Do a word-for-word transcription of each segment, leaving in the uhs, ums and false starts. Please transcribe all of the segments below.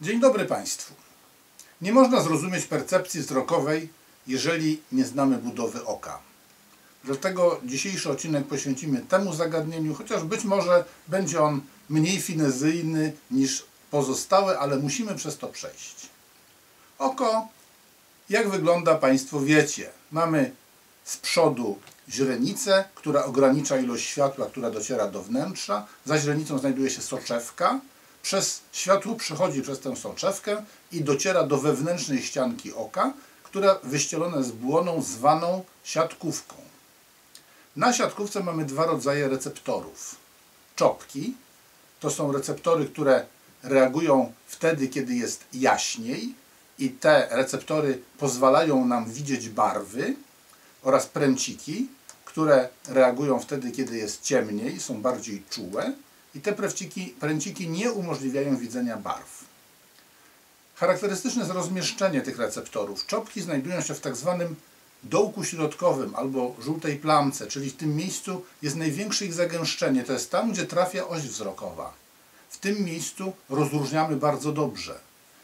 Dzień dobry Państwu. Nie można zrozumieć percepcji wzrokowej, jeżeli nie znamy budowy oka. Dlatego dzisiejszy odcinek poświęcimy temu zagadnieniu, chociaż być może będzie on mniej finezyjny niż pozostałe, ale musimy przez to przejść. Oko, jak wygląda, Państwo wiecie. Mamy z przodu źrenicę, która ogranicza ilość światła, która dociera do wnętrza. Za źrenicą znajduje się soczewka. Przez światło przechodzi przez tę soczewkę i dociera do wewnętrznej ścianki oka, która wyścielona jest błoną zwaną siatkówką. Na siatkówce mamy dwa rodzaje receptorów. Czopki to są receptory, które reagują wtedy, kiedy jest jaśniej, i te receptory pozwalają nam widzieć barwy, oraz pręciki, które reagują wtedy, kiedy jest ciemniej, są bardziej czułe. I te pręciki, pręciki nie umożliwiają widzenia barw. Charakterystyczne jest rozmieszczenie tych receptorów. Czopki znajdują się w tak zwanym dołku środkowym albo żółtej plamce, czyli w tym miejscu jest największe ich zagęszczenie. To jest tam, gdzie trafia oś wzrokowa. W tym miejscu rozróżniamy bardzo dobrze.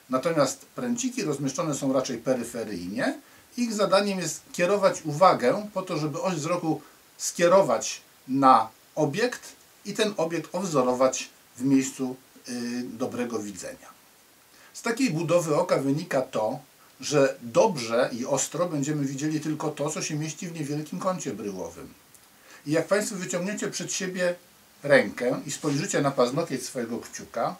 Natomiast pręciki rozmieszczone są raczej peryferyjnie. Ich zadaniem jest kierować uwagę po to, żeby oś wzroku skierować na obiekt, i ten obiekt owzorować w miejscu yy, dobrego widzenia. Z takiej budowy oka wynika to, że dobrze i ostro będziemy widzieli tylko to, co się mieści w niewielkim kącie bryłowym. I jak Państwo wyciągniecie przed siebie rękę i spojrzycie na paznokieć swojego kciuka,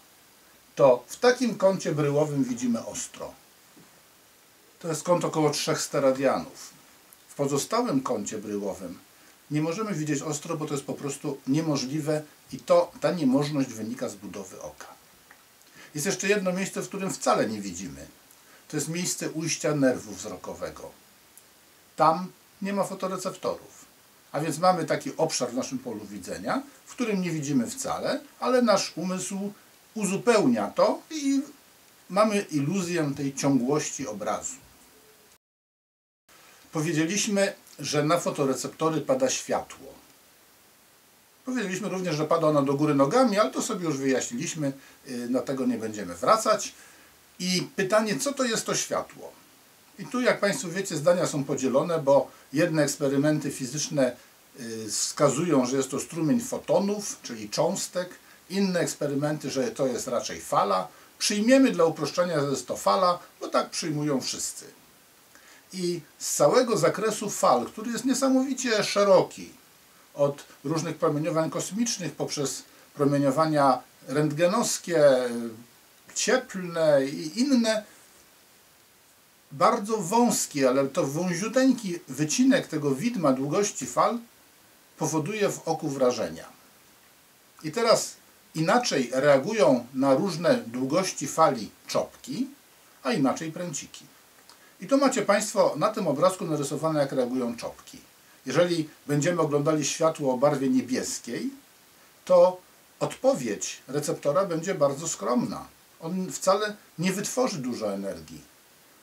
to w takim kącie bryłowym widzimy ostro. To jest kąt około trzech steradianów. W pozostałym kącie bryłowym nie możemy widzieć ostro, bo to jest po prostu niemożliwe i to, ta niemożność wynika z budowy oka. Jest jeszcze jedno miejsce, w którym wcale nie widzimy. To jest miejsce ujścia nerwu wzrokowego. Tam nie ma fotoreceptorów. A więc mamy taki obszar w naszym polu widzenia, w którym nie widzimy wcale, ale nasz umysł uzupełnia to i mamy iluzję tej ciągłości obrazu. Powiedzieliśmy, że na fotoreceptory pada światło. Powiedzieliśmy również, że pada ono do góry nogami, ale to sobie już wyjaśniliśmy, do tego nie będziemy wracać. I pytanie, co to jest to światło? I tu, jak Państwo wiecie, zdania są podzielone, bo jedne eksperymenty fizyczne wskazują, że jest to strumień fotonów, czyli cząstek, inne eksperymenty, że to jest raczej fala. Przyjmiemy dla uproszczenia, że jest to fala, bo tak przyjmują wszyscy. I z całego zakresu fal, który jest niesamowicie szeroki, od różnych promieniowań kosmicznych, poprzez promieniowania rentgenowskie, cieplne i inne, bardzo wąski, ale to wąziuteńki wycinek tego widma długości fal powoduje w oku wrażenia. I teraz inaczej reagują na różne długości fali czopki, a inaczej pręciki. I tu macie Państwo na tym obrazku narysowane, jak reagują czopki. Jeżeli będziemy oglądali światło o barwie niebieskiej, to odpowiedź receptora będzie bardzo skromna. On wcale nie wytworzy dużo energii.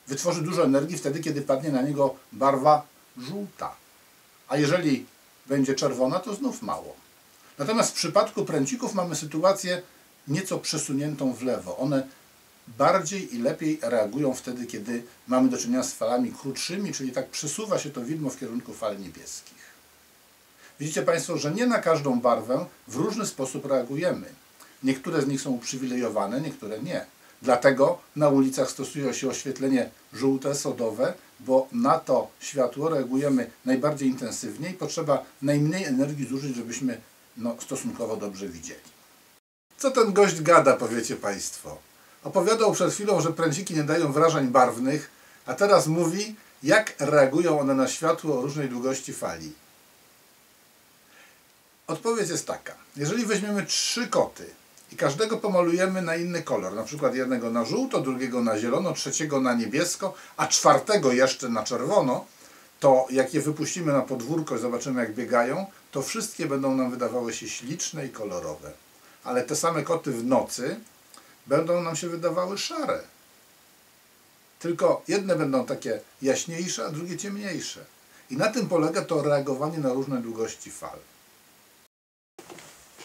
Wytworzy dużo energii wtedy, kiedy padnie na niego barwa żółta. A jeżeli będzie czerwona, to znów mało. Natomiast w przypadku pręcików mamy sytuację nieco przesuniętą w lewo. One bardziej i lepiej reagują wtedy, kiedy mamy do czynienia z falami krótszymi, czyli tak przesuwa się to widmo w kierunku fal niebieskich. Widzicie Państwo, że nie na każdą barwę w różny sposób reagujemy. Niektóre z nich są uprzywilejowane, niektóre nie. Dlatego na ulicach stosuje się oświetlenie żółte, sodowe, bo na to światło reagujemy najbardziej intensywnie i potrzeba najmniej energii zużyć, żebyśmy no, stosunkowo dobrze widzieli. Co ten gość gada, powiecie Państwo? Opowiadał przed chwilą, że pręciki nie dają wrażeń barwnych, a teraz mówi, jak reagują one na światło o różnej długości fali. Odpowiedź jest taka. Jeżeli weźmiemy trzy koty i każdego pomalujemy na inny kolor, na przykład jednego na żółto, drugiego na zielono, trzeciego na niebiesko, a czwartego jeszcze na czerwono, to jak je wypuścimy na podwórko i zobaczymy, jak biegają, to wszystkie będą nam wydawały się śliczne i kolorowe. Ale te same koty w nocy będą nam się wydawały szare. Tylko jedne będą takie jaśniejsze, a drugie ciemniejsze. I na tym polega to reagowanie na różne długości fal.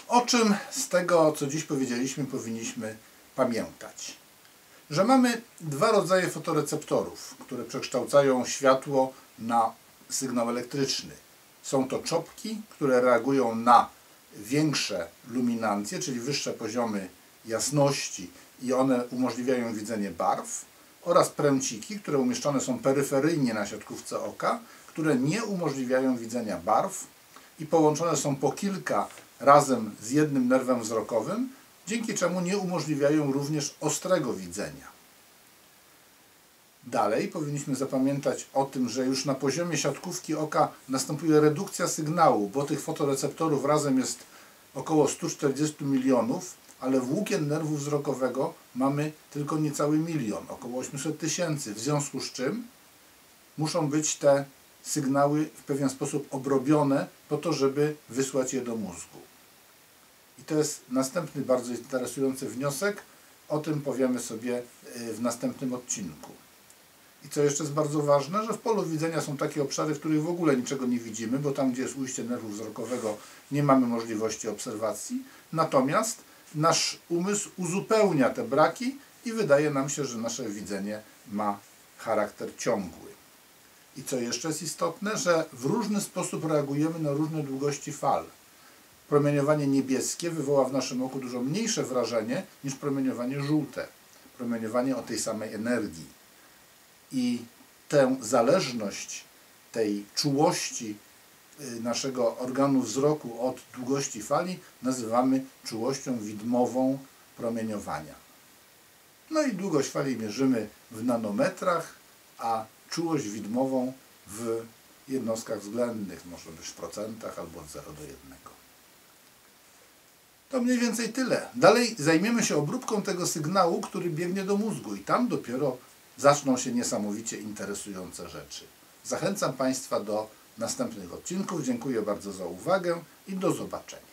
O czym z tego, co dziś powiedzieliśmy, powinniśmy pamiętać? że mamy dwa rodzaje fotoreceptorów, które przekształcają światło na sygnał elektryczny. Są to czopki, które reagują na większe luminancje, czyli wyższe poziomy jasności i one umożliwiają widzenie barw, oraz pręciki, które umieszczone są peryferyjnie na siatkówce oka, które nie umożliwiają widzenia barw i połączone są po kilka razem z jednym nerwem wzrokowym, dzięki czemu nie umożliwiają również ostrego widzenia. Dalej powinniśmy zapamiętać o tym, że już na poziomie siatkówki oka następuje redukcja sygnału, bo tych fotoreceptorów razem jest około stu czterdziestu milionów, ale włókien nerwu wzrokowego mamy tylko niecały milion, około osiemset tysięcy, w związku z czym muszą być te sygnały w pewien sposób obrobione po to, żeby wysłać je do mózgu. I to jest następny bardzo interesujący wniosek, o tym powiemy sobie w następnym odcinku. I co jeszcze jest bardzo ważne, że w polu widzenia są takie obszary, w których w ogóle niczego nie widzimy, bo tam, gdzie jest ujście nerwu wzrokowego, nie mamy możliwości obserwacji. Natomiast nasz umysł uzupełnia te braki i wydaje nam się, że nasze widzenie ma charakter ciągły. I co jeszcze jest istotne, że w różny sposób reagujemy na różne długości fal. Promieniowanie niebieskie wywoła w naszym oku dużo mniejsze wrażenie niż promieniowanie żółte. Promieniowanie o tej samej energii. I tę zależność tej czułości naszego organu wzroku od długości fali nazywamy czułością widmową promieniowania. No i długość fali mierzymy w nanometrach, a czułość widmową w jednostkach względnych, może być w procentach albo od zera do jednego. To mniej więcej tyle. Dalej zajmiemy się obróbką tego sygnału, który biegnie do mózgu i tam dopiero zaczną się niesamowicie interesujące rzeczy. Zachęcam Państwa do następnych odcinków. Dziękuję bardzo za uwagę i do zobaczenia.